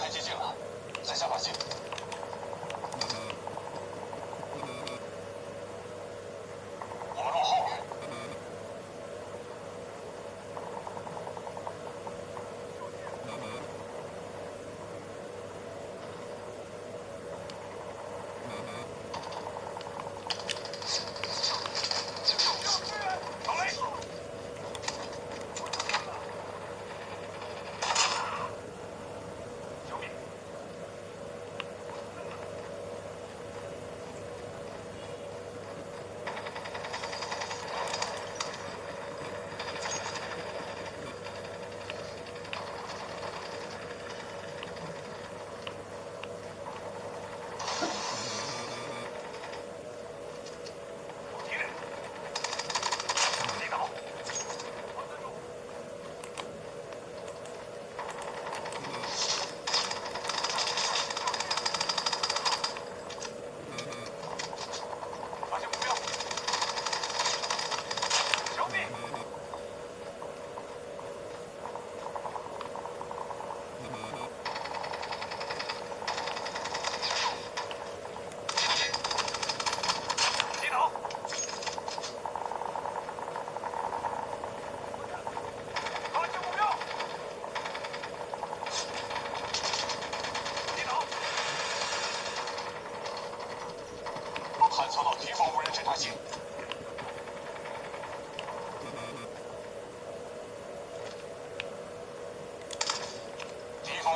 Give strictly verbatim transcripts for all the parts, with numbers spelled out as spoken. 太接近了，再下把劲。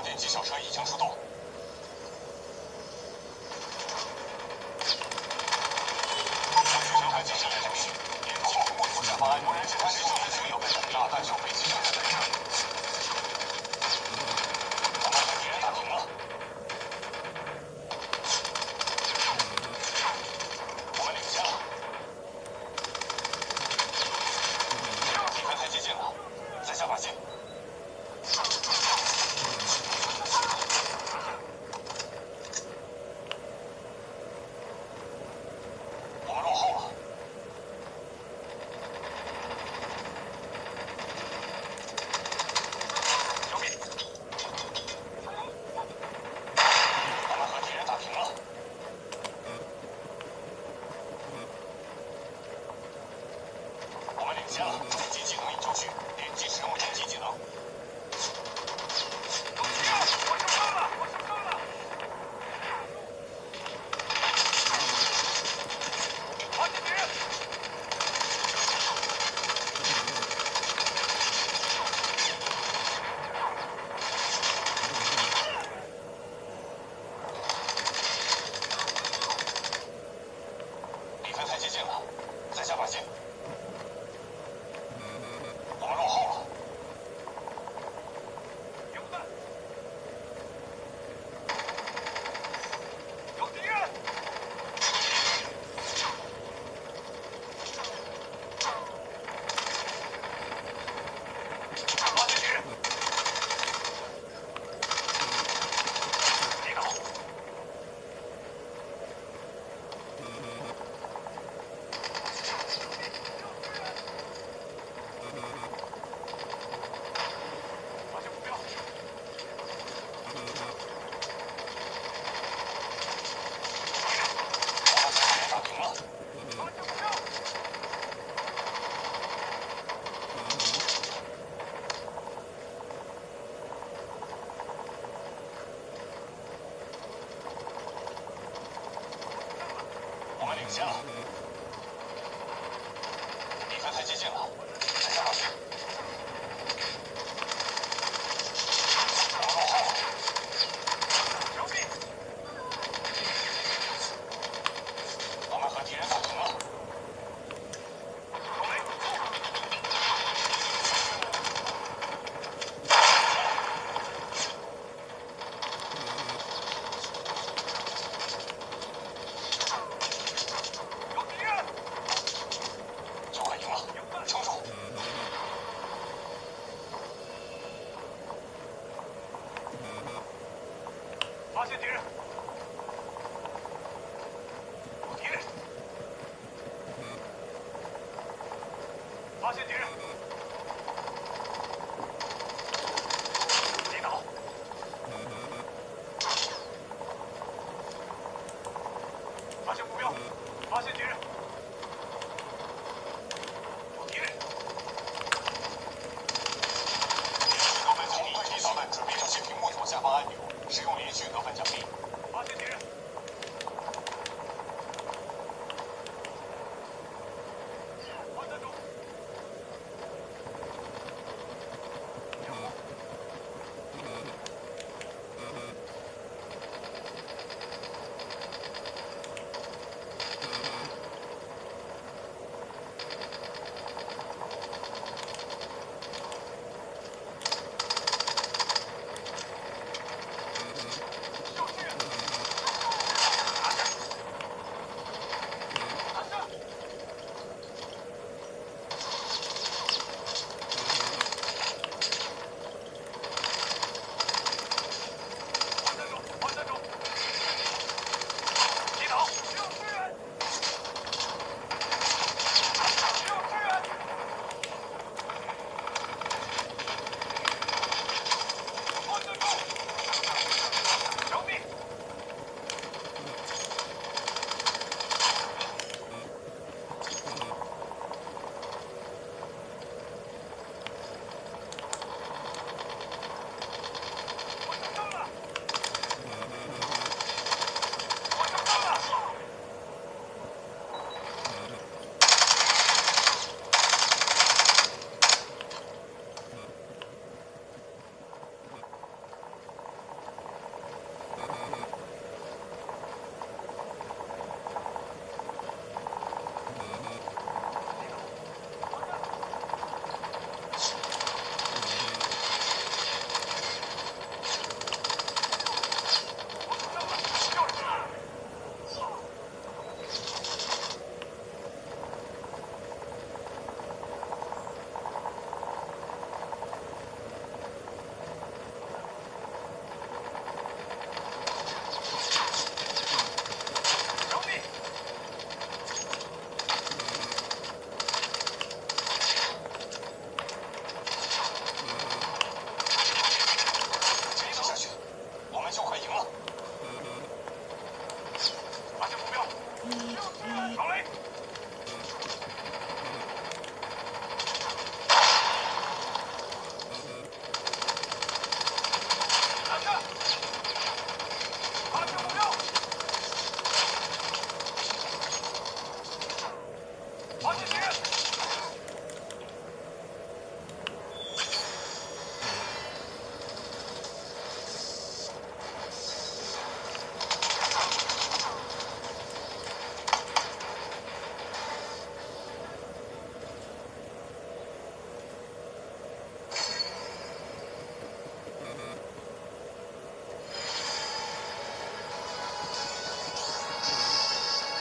点击小车已经出动。 行了，比分太接近了，再下把劲。落后了，牛逼！我们和敌人打平了。发现敌人！